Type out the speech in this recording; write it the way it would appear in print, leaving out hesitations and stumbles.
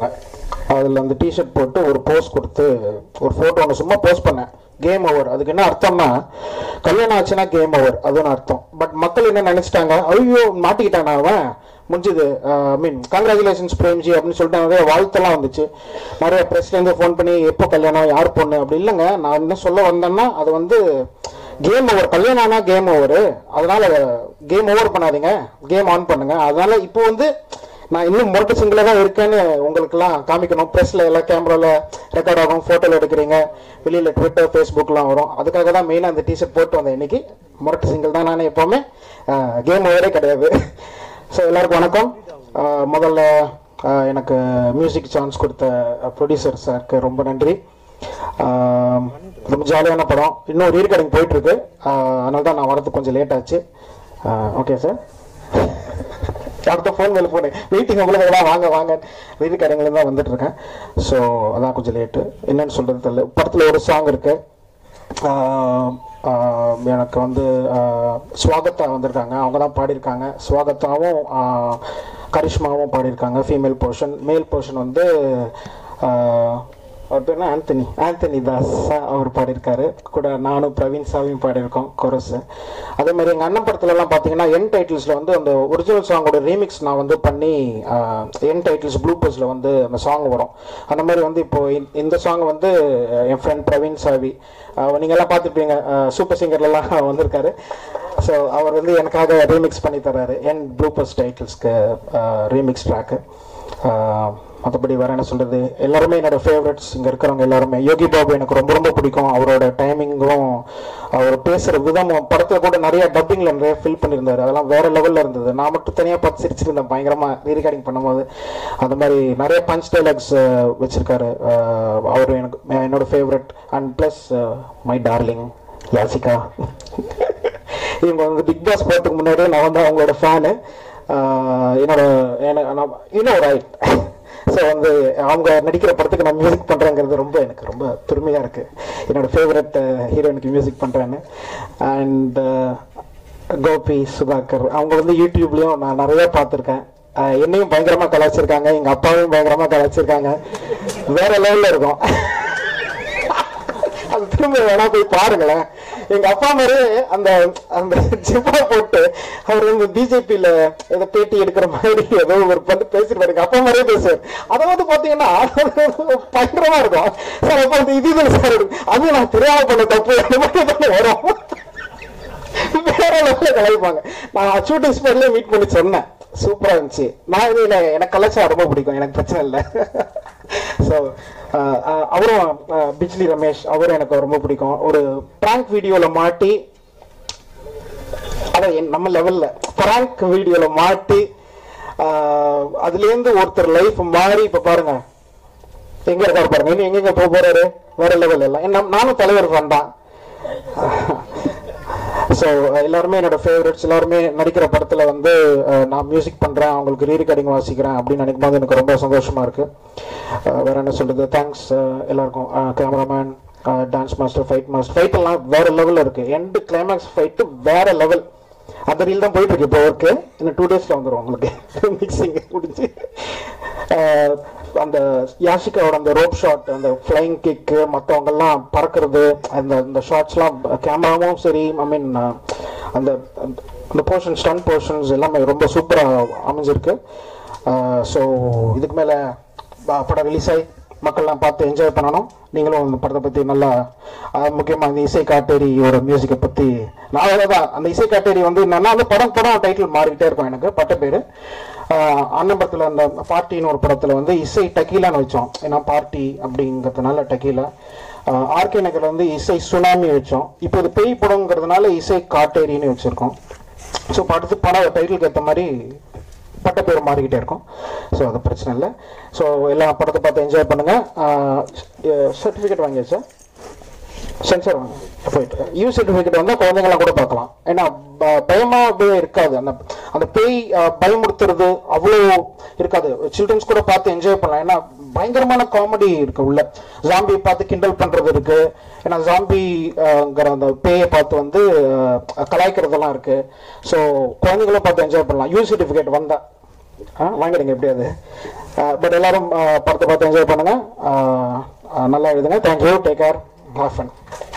வச்சுருப்பாங்க. அதில் அந்த டிஷர்ட் போட்டு ஒரு போஸ்ட் கொடுத்து ஒரு ஃபோட்டோ ஒன்று சும்மா போஸ்ட் பண்ணேன். Game over. அதுக்கு என்ன அர்த்தம்னா, கல்யாணம் ஆச்சுன்னா கேம் ஓவர், அதுன்னு அர்த்தம். பட் மக்கள் என்ன நினச்சிட்டாங்க, ஐயோ மாட்டிக்கிட்டானா அவன், முடிஞ்சது, ஐ மீன் கங்க்ராச்சுலேஷன்ஸ் பிரேம்ஜி அப்படின்னு சொல்லிட்டு நிறைய வாழ்த்தெல்லாம் வந்துச்சு. நிறைய ப்ரெஸ்லேருந்து ஃபோன் பண்ணி எப்போ கல்யாணம், யார் பொண்ணு அப்படி இல்லைங்க. நான் என்ன சொல்ல வந்தேன்னா, அது வந்து கேம் ஓவர், கல்யாணம் ஆனால் கேம் ஓவர், அதனால் கேம் ஓவர் பண்ணாதீங்க, கேம் ஆன் பண்ணுங்க. அதனால இப்போ வந்து நான் இன்னும் மொட்டை சிங்கில் தான் இருக்கேன்னு உங்களுக்குலாம் காமிக்கணும். ப்ரெஸ்ஸில் எல்லாம் கேமராவில் ரெக்கார்ட் ஆகும், ஃபோட்டோவில் எடுக்கிறீங்க, வெளியில் ட்விட்டர் ஃபேஸ்புக்கெலாம் வரும். அதுக்காக தான் மெயினாக அந்த டிஷர்ட் போட்டு வந்தேன். இன்றைக்கி மொட்டை சிங்கிள் தான் நான், எப்போவுமே கேம் ஓவரே கிடையாது. ஸோ எல்லாருக்கும் வணக்கம். முதல்ல எனக்கு மியூசிக் சான்ஸ் கொடுத்த ப்ரொடியூசர் சாருக்கு ரொம்ப நன்றி. ரொம்ப ஜாலியான படம், இன்னும் ரீரெக்கார்டிங் போயிட்டுருக்கு, அதனால தான் நான் வரதுக்கு கொஞ்சம் லேட் ஆச்சு. ஓகே சார், அடுத்த ஃபோன் மேலே போனேன், வெயிட்டிங் உங்களுக்கு எல்லாம் வாங்க வாங்க வீட்டு கடைங்களும் தான் வந்துட்டு இருக்கேன். ஸோ அதான் கொஞ்சம் லேட்டு, என்னன்னு சொல்கிறது தெரியல. படத்தில் ஒரு சாங் இருக்கு, எனக்கு வந்து ஸ்வாகத்தா வந்திருக்காங்க, அவங்க தான் பாடியிருக்காங்க. ஸ்வாகத்தாவும் கரிஷ்மாவும் பாடியிருக்காங்க ஃபீமேல் போர்ஷன். மேல் போர்ஷன் வந்து அவர் பேர்னா ஆந்தனி தாஸ் அவர் பாடியிருக்காரு. கூட நானும் பிரவீன் சாமியும் பாடியிருக்கோம் கொரஸு. அதே மாதிரி எங்கள் அண்ணன் படத்துலலாம் பார்த்தீங்கன்னா என் டைட்டில்ஸில் வந்து அந்த ஒரிஜினல் சாங்கோட ரீமிக்ஸ் நான் வந்து பண்ணி என் டைட்டில்ஸ் ப்ளூபர்ஸில் வந்து அந்த சாங் வரும். அந்த மாதிரி வந்து இப்போது இந்த சாங் வந்து என் ஃப்ரெண்ட் பிரவீன் சாவி, நீங்கள்லாம் பார்த்துருப்பீங்க, சூப்பர் சிங்கர்லாம் வந்திருக்காரு. ஸோ அவர் வந்து எனக்காக ரீமிக்ஸ் பண்ணி தர்றாரு என் ப்ளூபர்ஸ் டைட்டில்ஸ்க்கு ரீமிக்ஸ் ட்ராக்கு. மற்றபடி வேறு என்ன சொல்கிறது, எல்லாருமே என்னோடய ஃபேவரட்ஸ் இங்கே இருக்கிறவங்க எல்லாருமே. யோகி பாபு எனக்கு ரொம்ப ரொம்ப பிடிக்கும், அவரோட டைமிங்கும் அவர் பேசுகிற விதமும். படத்தில் கூட நிறைய டப்பிங்கில் நிறைய ஃபில் பண்ணியிருந்தார், அதெல்லாம் வேறு லெவலில் இருந்தது. நான் மட்டும் தனியாக பார்த்து சிரிச்சிருந்தேன் பயங்கரமாக ரீரெக்கார்டிங் பண்ணும்போது. அந்த மாதிரி நிறைய பஞ்ச் டைலாக்ஸ் வச்சுருக்காரு அவர், எனக்கு என்னோடய favourite. And plus my darling Yashika, இவங்க வந்து பிக் பாஸ் போகிறதுக்கு முன்னாடியே நான் வந்து அவங்களோட ஃபேனு. ரைட், ஸோ வந்து அவங்க நடிக்கிற படத்துக்கு நான் மியூசிக் பண்ணுறேங்கிறது ரொம்ப எனக்கு ரொம்ப பெருமையாக இருக்குது, என்னோடய ஃபேவரட் ஹீரோயினுக்கு மியூசிக் பண்ணுறேன்னு. அண்ட் கோபி சுதாகர் அவங்க வந்து யூடியூப்லேயும் நான் நிறையா பார்த்துருக்கேன், என்னையும் பயங்கரமாக கலாய்ச்சிருக்காங்க, எங்கள் அப்பாவையும் பயங்கரமாக கலாய்ச்சிருக்காங்க. வேறு லெவலில் இருக்கும், அது திரும்ப வேணா போய் பாருங்களேன். எங்க அப்பா மாதிரி அந்த அந்த ஜிப்பா போட்டு அவர் வந்து பிஜேபியில ஏதோ பேட்டி எடுக்கிற மாதிரி ஏதோ ஒரு பண்ணி பேசிருப்பாரு, எங்க அப்பா மாதிரியே பேசுவார். அதை வந்து பாத்தீங்கன்னா பயங்கரமா இருக்கும் சார். அப்ப வந்து இது சார், அது நான் தெரியாம பண்ண தப்பு பண்ண வரும், வேற லெவலில் கலாய்ப்பாங்க. நான் ஷூட்டிங் ஸ்பாட்ல மீட் பண்ணி சொன்னேன், சூப்பரா இருந்துச்சு. நான் இது இல்லை, எனக்கு கலாச்சா ரொம்ப பிடிக்கும், எனக்கு பிரச்சனை இல்லை. ஸோ அவரும் பிஜ்லி ரமேஷ் அவரும் எனக்கு ரொம்ப பிடிக்கும். ஒரு பிராங்க் வீடியோவில் மாட்டி, அதான் நம்ம லெவலில் பிராங்க் வீடியோவில் மாட்டி அதுலேருந்து ஒருத்தர் லைஃப் மாறி இப்போ பாருங்க எங்கே இருக்காரு பாருங்க, இன்னும் எங்கெங்க போக போறாரு, வேற லெவல் எல்லாம். நானும் தலைவர் ஃபேன் தான். ஸோ எல்லாருமே என்னோட ஃபேவரட்ஸ், எல்லாருமே நடிக்கிற படத்தில் வந்து நான் மியூசிக் பண்ணுறேன், அவங்களுக்கு ரீரெக்கார்டிங் வாசிக்கிறேன் அப்படின்னு நினைக்கும் போது எனக்கு ரொம்ப சந்தோஷமாக இருக்குது. வேறு என்ன சொல்கிறது, தேங்க்ஸ் எல்லாருக்கும். Cameraman, dance master, fight master, ஃபைட்டெல்லாம் வேறு லெவலில் இருக்குது. எண்டு கிளைமேக்ஸ் ஃபைட்டு வேறு லெவல், அந்த ரீல் தான் போயிட்டுருக்கு இப்போ ஒர்க்கு. இன்னும் 2 டேஸில் வந்துடும் உங்களுக்கு மிக்சிங் முடிஞ்சு. அந்த யாஷிகாவோட அந்த ரோப் ஷாட், அந்த ஃப்ளைங் கிக்கு, மற்றவங்கெல்லாம் பறக்கிறது, அந்த அந்த ஷாட்ஸ்லாம் கேமராவும் சரி, ஐ மீன் அந்த அந்த போர்ஷன் ஸ்டன் போர்ஷன்ஸ் எல்லாமே ரொம்ப சூப்பராக அமைஞ்சிருக்கு. ஸோ இதுக்கு மேலே படம் ரிலீஸ் ஆகி மக்கள்லாம் பார்த்து என்ஜாய் பண்ணணும். நீங்களும் அந்த படத்தை பற்றி நல்லா, முக்கியமாக அந்த இசை காட்டேரியோட மியூசிக்கை பற்றி நான் அவ்வளோதான். அந்த இசை காட்டேரி வந்து என்னன்னா, அந்த படம் படம் டைட்டில் மாறிக்கிட்டே இருக்கும் எனக்கு பட்ட பேர். அண்ணன் படத்தில் அந்த பார்ட்டின்னு ஒரு படத்தில் வந்து இசை டக்கீலான்னு வச்சோம், ஏன்னா பார்ட்டி அப்படிங்கிறதுனால டக்கீலா. ஆர்கே நகரில் வந்து இசை சுனாமி வச்சோம், இப்போ இது பேய் படங்கிறதுனால இசை காட்டேரின்னு வச்சுருக்கோம். ஸோ படத்து படம் டைட்டிலுக்கு ஏற்ற மாதிரி பட்ட பேர் மாறிக்கிட்டே இருக்கும். ஸோ அது பிரச்சனை இல்லை. ஸோ எல்லா படத்தை பார்த்து என்ஜாய் பண்ணுங்கள். சர்டிஃபிகேட் வாங்கியாச்சு, சென்சார் வாங்க, யூ சர்டிஃபிகேட் வந்தால் குழந்தைங்களாம் கூட பார்க்கலாம். ஏன்னா பயமாக இருக்காது, அந்த அந்த பேய் பயமுறுத்துறது அவ்வளோ இருக்காது. சில்ட்ரன்ஸ் கூட பார்த்து என்ஜாய் பண்ணலாம், ஏன்னா பயங்கரமான காமெடி இருக்குது உள்ள. ஜாம்பி பார்த்து கிண்டல் பண்ணுறது இருக்குது, ஏன்னா ஜாம்பிங்கிற அந்த பேயை பார்த்து வந்து கலாய்க்கிறதெல்லாம் இருக்குது. ஸோ குழந்தைங்களும் பார்த்து என்ஜாய் பண்ணலாம். யூ சர்டிஃபிகேட் வந்தால் வாங்கிடுங்க எப்படியாது. But எல்லாரும் பார்த்து பார்த்து enjoy பண்ணுங்க. நல்லா எழுதுங்க. Thank you. Take care. Have fun.